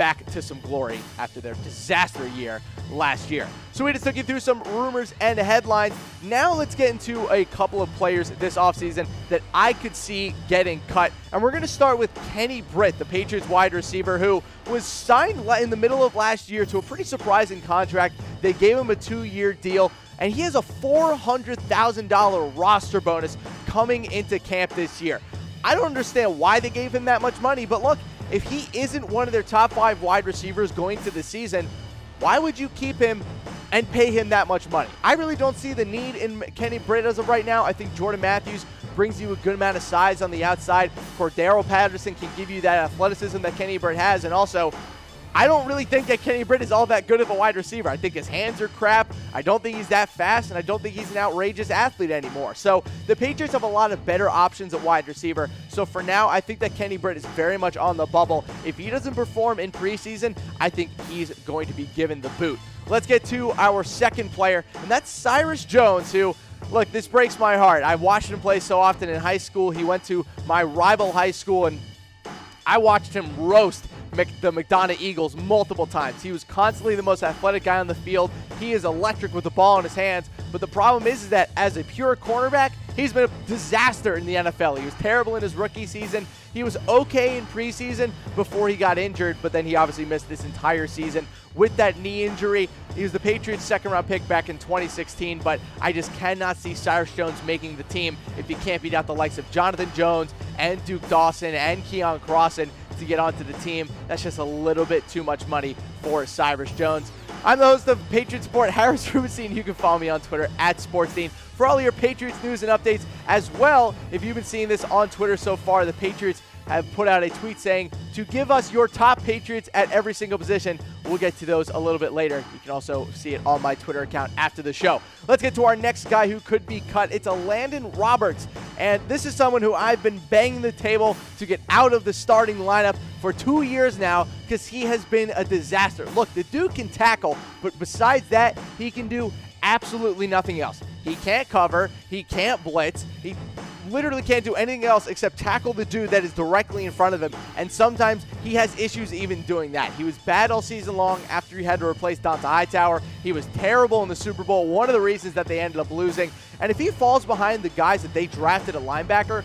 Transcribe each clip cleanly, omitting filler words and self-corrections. back to some glory after their disaster year last year. So we just took you through some rumors and headlines. Now let's get into a couple of players this offseason that I could see getting cut. And we're going to start with Kenny Britt, the Patriots wide receiver, who was signed in the middle of last year to a pretty surprising contract. They gave him a 2-year deal, and he has a $400,000 roster bonus coming into camp this year. I don't understand why they gave him that much money, but look, if he isn't one of their top 5 wide receivers going to the season, why would you keep him and pay him that much money? I really don't see the need in Kenny Britt as of right now. I think Jordan Matthews brings you a good amount of size on the outside. Cordarrelle Patterson can give you that athleticism that Kenny Britt has, and also, I don't really think that Kenny Britt is all that good of a wide receiver. I think his hands are crap. I don't think he's that fast, and I don't think he's an outrageous athlete anymore. So the Patriots have a lot of better options at wide receiver. So for now, I think that Kenny Britt is very much on the bubble. If he doesn't perform in preseason, I think he's going to be given the boot. Let's get to our second player, and that's Cyrus Jones, who, look, this breaks my heart. I watched him play so often in high school. He went to my rival high school, and I watched him roast the McDonough Eagles multiple times. He was constantly the most athletic guy on the field. He is electric with the ball in his hands. But the problem is that as a pure cornerback, he's been a disaster in the NFL. He was terrible in his rookie season. He was okay in preseason before he got injured, but then he obviously missed this entire season with that knee injury. He was the Patriots' second-round pick back in 2016, but I just cannot see Cyrus Jones making the team if he can't beat out the likes of Jonathan Jones and Duke Dawson and Keon Crossin to get onto the team. That's just a little bit too much money for Cyrus Jones. I'm the host of Patriot Sport, Harris Rubenstein. You can follow me on Twitter @SportsDean for all your Patriots news and updates. As well, if you've been seeing this on Twitter so far, the Patriots have put out a tweet saying to give us your top Patriots at every single position. We'll get to those a little bit later. You can also see it on my Twitter account after the show. Let's get to our next guy who could be cut. It's Elandon Roberts, and this is someone who I've been banging the table to get out of the starting lineup for 2 years now because he has been a disaster. Look, the dude can tackle, but besides that, he can do absolutely nothing else. He can't cover. He can't blitz. He literally can't do anything else except tackle the dude that is directly in front of him, and sometimes he has issues even doing that. He was bad all season long after he had to replace Dante Hightower. He was terrible in the Super Bowl, one of the reasons that they ended up losing, and if he falls behind the guys that they drafted at linebacker,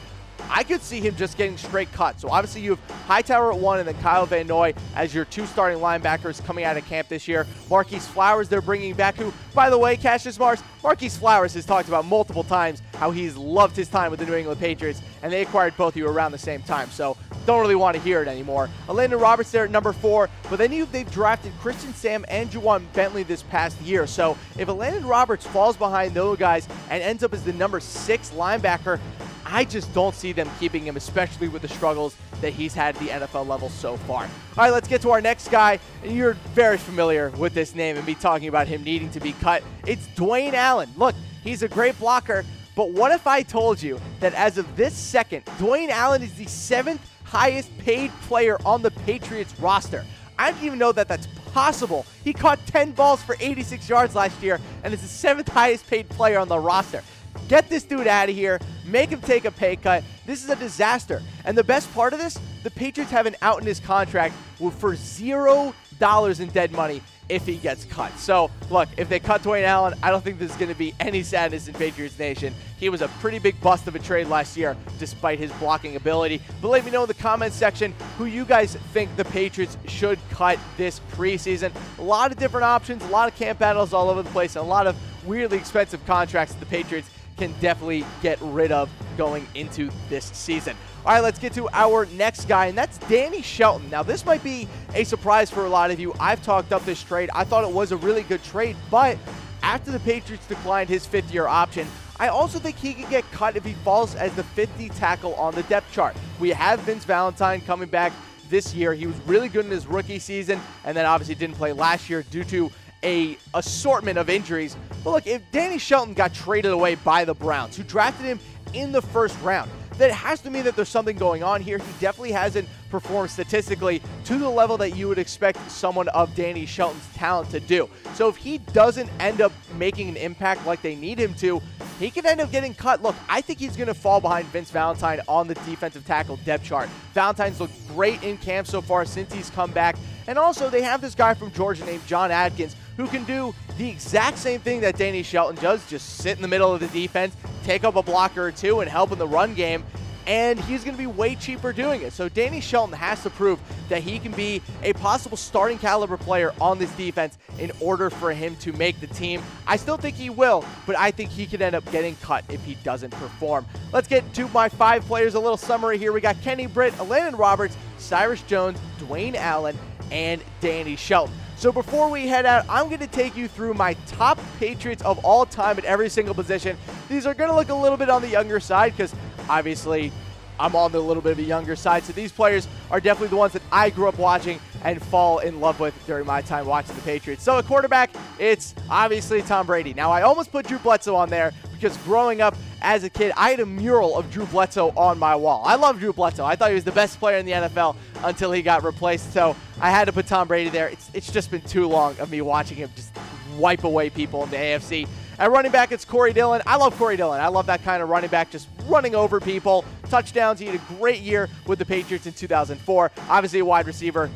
I could see him just getting straight cut. So obviously you have Hightower at 1 and then Kyle Van Noy as your 2 starting linebackers coming out of camp this year. Marquise Flowers they're bringing back, who, by the way, Cassius Marsh, Marquise Flowers has talked about multiple times how he's loved his time with the New England Patriots, and they acquired both of you around the same time. So don't really want to hear it anymore. Elandon Roberts there at number 4, but then they've drafted Christian Sam and Juwan Bentley this past year. So if Elandon Roberts falls behind those guys and ends up as the number 6 linebacker, I just don't see them keeping him, especially with the struggles that he's had at the NFL level so far. All right, let's get to our next guy, and you're very familiar with this name and me talking about him needing to be cut. It's Dwayne Allen. Look, he's a great blocker, but what if I told you that as of this second, Dwayne Allen is the 7th highest paid player on the Patriots roster? I didn't even know that that's possible. He caught 10 balls for 86 yards last year and is the 7th highest paid player on the roster. Get this dude out of here. Make him take a pay cut. This is a disaster. And the best part of this, the Patriots have an out in his contract for $0 in dead money if he gets cut. So, look, if they cut Dwayne Allen, I don't think there's going to be any sadness in Patriots Nation. He was a pretty big bust of a trade last year despite his blocking ability. But let me know in the comments section who you guys think the Patriots should cut this preseason. A lot of different options, a lot of camp battles all over the place, and a lot of weirdly expensive contracts that the Patriots can definitely get rid of going into this season. All right, let's get to our next guy, and that's Danny Shelton. Now, this might be a surprise for a lot of you. I've talked up this trade. I thought it was a really good trade, but after the Patriots declined his 5th-year option, I also think he could get cut if he falls as the 50th tackle on the depth chart. We have Vince Valentine coming back this year. He was really good in his rookie season, and then obviously didn't play last year due to an assortment of injuries. But look, if Danny Shelton got traded away by the Browns, who drafted him in the 1st round, that has to mean that there's something going on here. He definitely hasn't performed statistically to the level that you would expect someone of Danny Shelton's talent to do. So if he doesn't end up making an impact like they need him to, he could end up getting cut. Look, I think he's going to fall behind Vince Valentine on the defensive tackle depth chart. Valentine's looked great in camp so far since he's come back, And also, they have this guy from Georgia named John Adkins who can do the exact same thing that Danny Shelton does, just sit in the middle of the defense, take up a blocker or two, and help in the run game. And he's going to be way cheaper doing it. So Danny Shelton has to prove that he can be a possible starting caliber player on this defense in order for him to make the team. I still think he will, but I think he could end up getting cut if he doesn't perform. Let's get to my five players, a little summary here. We got Kenny Britt, Elandon Roberts, Cyrus Jones, Dwayne Allen, and Danny Shelton. So before we head out, I'm going to take you through my top Patriots of all time at every single position. These are going to look a little bit on the younger side because obviously I'm on the little bit of a younger side. So these players are definitely the ones that I grew up watching and fall in love with during my time watching the Patriots. So at quarterback, it's obviously Tom Brady. Now, I almost put Drew Bledsoe on there because growing up as a kid, I had a mural of Drew Bledsoe on my wall. I love Drew Bledsoe. I thought he was the best player in the NFL until he got replaced. So I had to put Tom Brady there. It's just been too long of me watching him just wipe away people in the AFC. At running back, it's Corey Dillon. I love Corey Dillon. I love that kind of running back just running over people. Touchdowns. He had a great year with the Patriots in 2004. Obviously, a wide receiver,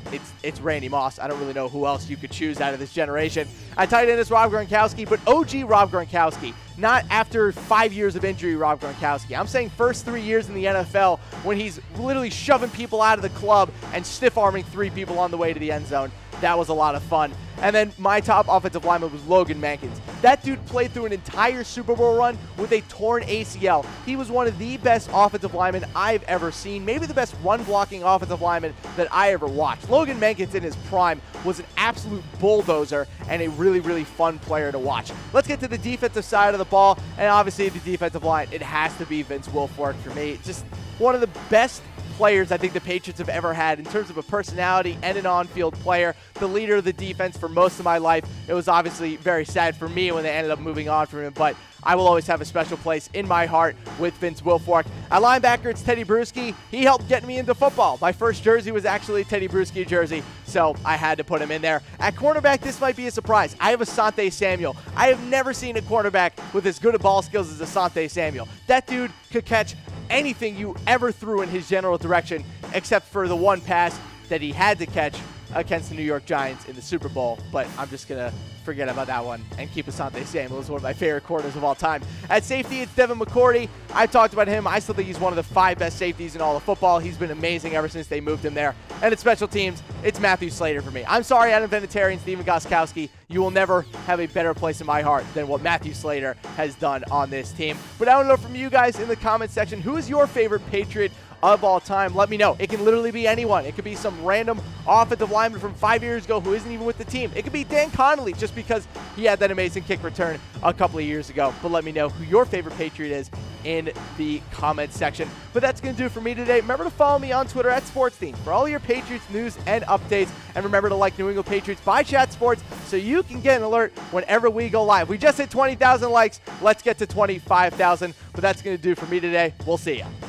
it's Randy Moss. I don't really know who else you could choose out of this generation. At tight end, it's Rob Gronkowski, but OG Rob Gronkowski. Not after 5 years of injury, Rob Gronkowski. I'm saying first 3 years in the NFL when he's literally shoving people out of the club and stiff-arming three people on the way to the end zone. That was a lot of fun. And then my top offensive lineman was Logan Mankins. That dude played through an entire Super Bowl run with a torn ACL. He was one of the best offensive linemen I've ever seen, maybe the best run-blocking offensive lineman that I ever watched. Logan Mankins in his prime was an absolute bulldozer and a really, really fun player to watch. Let's get to the defensive side of the ball, and obviously the defensive line. It has to be Vince Wilfork for me. It's just one of the best players I think the Patriots have ever had in terms of a personality and an on-field player, the leader of the defense for most of my life. It was obviously very sad for me when they ended up moving on from him, but I will always have a special place in my heart with Vince Wilfork. At linebacker, it's Teddy Bruschi. He helped get me into football. My first jersey was actually a Teddy Bruschi jersey, so I had to put him in there. At cornerback, this might be a surprise. I have Asante Samuel. I have never seen a cornerback with as good a ball skills as Asante Samuel. That dude could catch anything you ever threw in his general direction, except for the one pass that he had to catch against the New York Giants in the Super Bowl. But I'm just going to forget about that one and keep Asante Samuel as one of my favorite corners of all time. At safety, it's Devin McCourty. I talked about him. I still think he's one of the five best safeties in all of football. He's been amazing ever since they moved him there. And at special teams, it's Matthew Slater for me. I'm sorry, Adam Vinatieri and Steven Gostkowski. You will never have a better place in my heart than what Matthew Slater has done on this team. But I want to know from you guys in the comment section, who is your favorite Patriot of all time? Let me know. It can literally be anyone. It could be some random offensive lineman from 5 years ago who isn't even with the team. It could be Dan Connolly just because he had that amazing kick return a couple of years ago. But let me know who your favorite Patriot is in the comment section. But that's going to do it for me today. Remember to follow me on Twitter at SportsTheme for all your Patriots news and updates. And remember to like New England Patriots by Chat Sports so you can get an alert whenever we go live. We just hit 20,000 likes. Let's get to 25,000. But that's going to do it for me today. We'll see ya.